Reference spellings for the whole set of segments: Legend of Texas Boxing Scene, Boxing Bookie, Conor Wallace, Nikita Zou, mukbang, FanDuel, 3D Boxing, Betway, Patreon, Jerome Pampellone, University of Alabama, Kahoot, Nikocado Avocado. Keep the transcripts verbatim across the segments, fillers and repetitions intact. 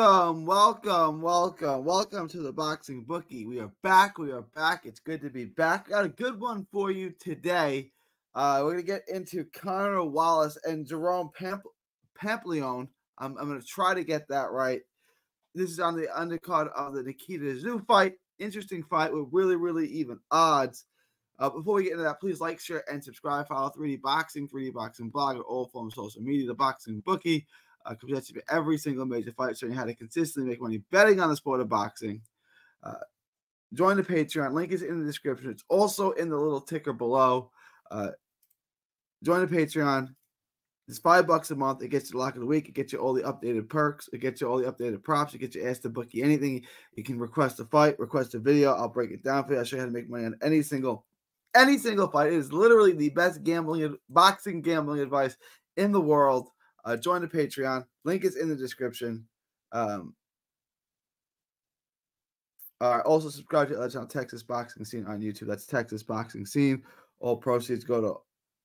Welcome, welcome, welcome, welcome to the Boxing Bookie. We are back. We are back. It's good to be back. Got a good one for you today. Uh, we're going to get into Conor Wallace and Jerome Pamp Pampellone. I'm, I'm going to try to get that right. This is on the undercard of the Nikita Zou fight. Interesting fight with really, really even odds. Uh, before we get into that, please like, share, and subscribe. Follow three D Boxing, three D Boxing Blog, or all forms of social media. The Boxing Bookie. Uh, could be every single major fight, showing how to consistently make money betting on the sport of boxing. Uh, join the Patreon. Link is in the description. It's also in the little ticker below. Uh, join the Patreon. It's five bucks a month. It gets you the lock of the week. It gets you all the updated perks. It gets you all the updated props. It gets you asked to bookie anything. You can request a fight, request a video. I'll break it down for you. I'll show you how to make money on any single, any single fight. It is literally the best gambling, boxing gambling advice in the world. Uh, join the Patreon. Link is in the description. Um, uh, also, subscribe to Legend of Texas Boxing Scene on YouTube. That's Texas Boxing Scene. All proceeds go to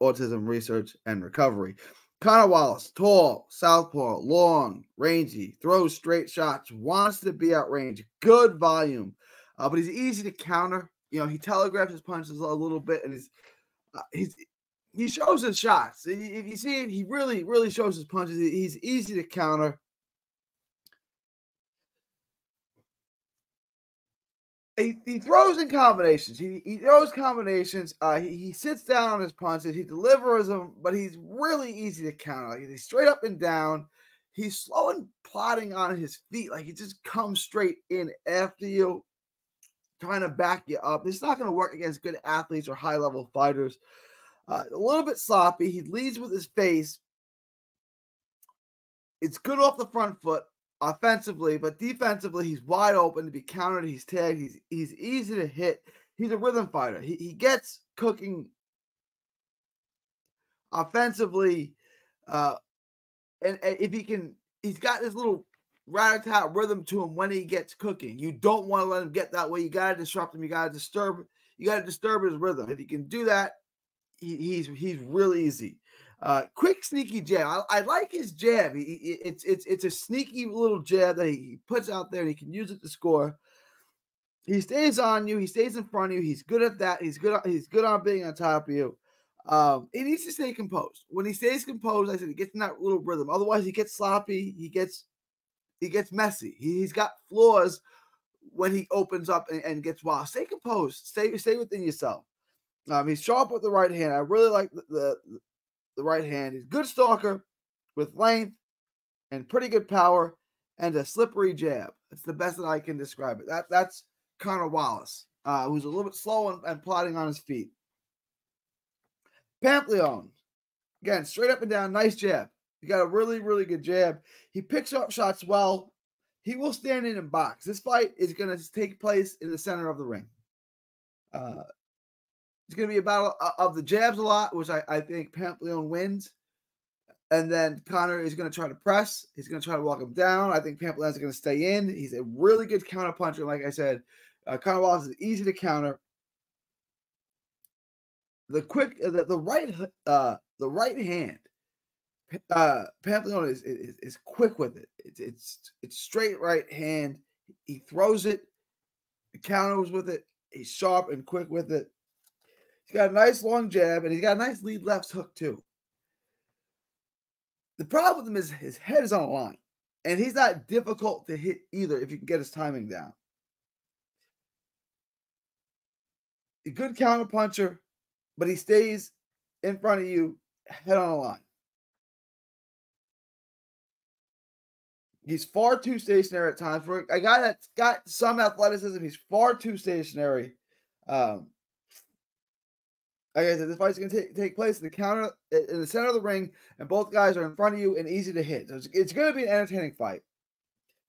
autism research and recovery. Conor Wallace, tall, southpaw, long, rangy, throws straight shots, wants to be at range, good volume, uh, but he's easy to counter. You know, he telegraphs his punches a little bit, and he's uh, he's. He shows his shots. If you see it, he really, really shows his punches. He's easy to counter. He, he throws in combinations. He, he throws combinations. Uh, he, he sits down on his punches. He delivers them, but he's really easy to counter. Like, he's straight up and down. He's slow and plodding on his feet. Like, he just comes straight in after you, trying to back you up. It's not going to work against good athletes or high-level fighters. Uh, a little bit sloppy. He leads with his face. It's good off the front foot offensively, but defensively, he's wide open to be countered. He's tagged. He's, he's easy to hit. He's a rhythm fighter. He, he gets cooking offensively. Uh, and, and if he can, he's got this little rat-a-tat rhythm to him when he gets cooking. You don't want to let him get that way. You got to disrupt him. You got to disturb. You got to disturb his rhythm. If he can do that, He, he's he's real easy. Uh, quick, sneaky jab. I, I like his jab. He, he, it's it's it's a sneaky little jab that he, he puts out there, and he can use it to score. He stays on you. He stays in front of you. He's good at that. He's good. He's good on being on top of you. Um, he needs to stay composed. When he stays composed, like I said, he gets in that little rhythm. Otherwise, he gets sloppy. He gets he gets messy. He, he's got flaws when he opens up and, and gets wild. Stay composed. Stay stay within yourself. Um, he's sharp with the right hand. I really like the, the the right hand. He's a good stalker with length and pretty good power and a slippery jab. It's the best that I can describe it. That that's Conor Wallace, uh, who's a little bit slow and, and plodding on his feet. Pampellone, again, straight up and down, nice jab. He got a really, really good jab. He picks up shots well. He will stand in and box. This fight is going to take place in the center of the ring. Uh, It's going to be a battle of the jabs a lot, which I, I think Pampellone wins. And then Conor is going to try to press. He's going to try to walk him down. I think Pampellone's going to stay in. He's a really good counter puncher. Like I said, uh, Conor Wallace is easy to counter. The quick, uh, the, the right, uh, the right hand. Uh, Pampellone is, is is quick with it. It's it's it's straight right hand. He throws it. He counters with it. He's sharp and quick with it. He's got a nice long jab, and he's got a nice lead left hook, too. The problem with him is his head is on a line, and he's not difficult to hit either if you can get his timing down. A good counter puncher, but he stays in front of you, head on a line. He's far too stationary at times. For a guy that's got some athleticism, he's far too stationary. Um, Like I said, this fight's going to take, take place in the counter, in the center of the ring, and both guys are in front of you and easy to hit. So it's, it's going to be an entertaining fight.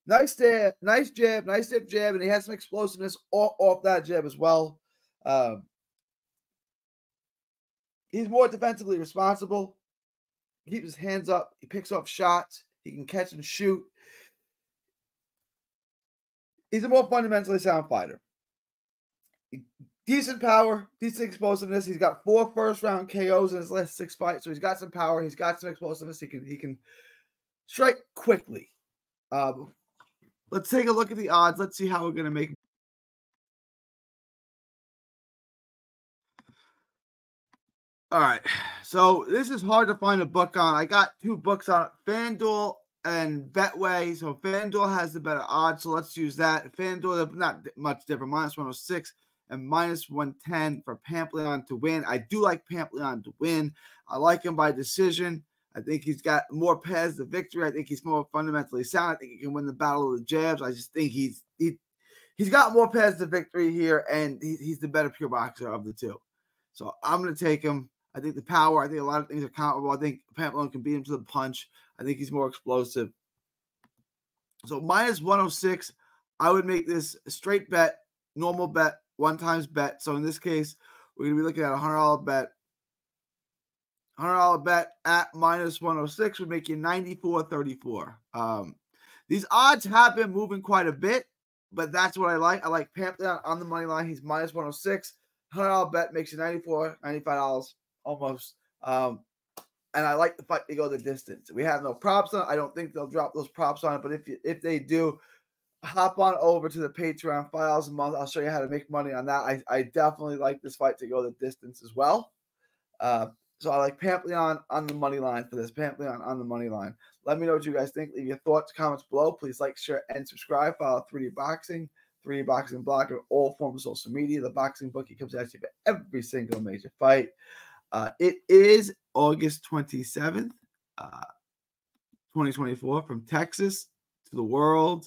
Nice jab, nice jab, nice dip jab, and he has some explosiveness off, off that jab as well. Um, he's more defensively responsible. He keeps his hands up. He picks up shots. He can catch and shoot. He's a more fundamentally sound fighter. He, Decent power, decent explosiveness. He's got four first-round K Os in his last six fights, so he's got some power. He's got some explosiveness. He can he can strike quickly. Um, Let's take a look at the odds. Let's see how we're going to make. All right. So this is hard to find a book on. I got two books on it, FanDuel and Betway. So FanDuel has the better odds. So let's use that. FanDuel, not much different. minus one oh six and minus one ten for Pampellone to win. I do like Pampellone to win. I like him by decision. I think he's got more paths to victory. I think he's more fundamentally sound. I think he can win the battle of the jabs. I just think he's he, he's got more paths to victory here, and he, he's the better pure boxer of the two. So I'm going to take him. I think the power, I think a lot of things are comparable. I think Pampellone can beat him to the punch. I think he's more explosive. So minus one oh six, I would make this a straight bet, normal bet, one times bet. So in this case, we're going to be looking at a one hundred dollar bet. one hundred dollar bet at minus one oh six would make you ninety-four thirty-four. Um, these odds have been moving quite a bit, but that's what I like. I like Pampellone on the money line. He's minus one oh six. one hundred dollar bet makes you ninety-four, ninety-five dollars almost. Um, and I like the fight to go the distance. We have no props on it. I don't think they'll drop those props on it, but if you, if they do, hop on over to the Patreon, five dollars a month. I'll show you how to make money on that. I, I definitely like this fight to go the distance as well. Uh, So I like Pampellone on the money line for this. Pampellone on the money line. Let me know what you guys think. Leave your thoughts, comments below. Please like, share, and subscribe. Follow three D Boxing, three D Boxing blog, or all forms of social media. The Boxing Bookie comes at you for every single major fight. Uh, it is August twenty-seventh, uh, twenty twenty-four, from Texas to the world.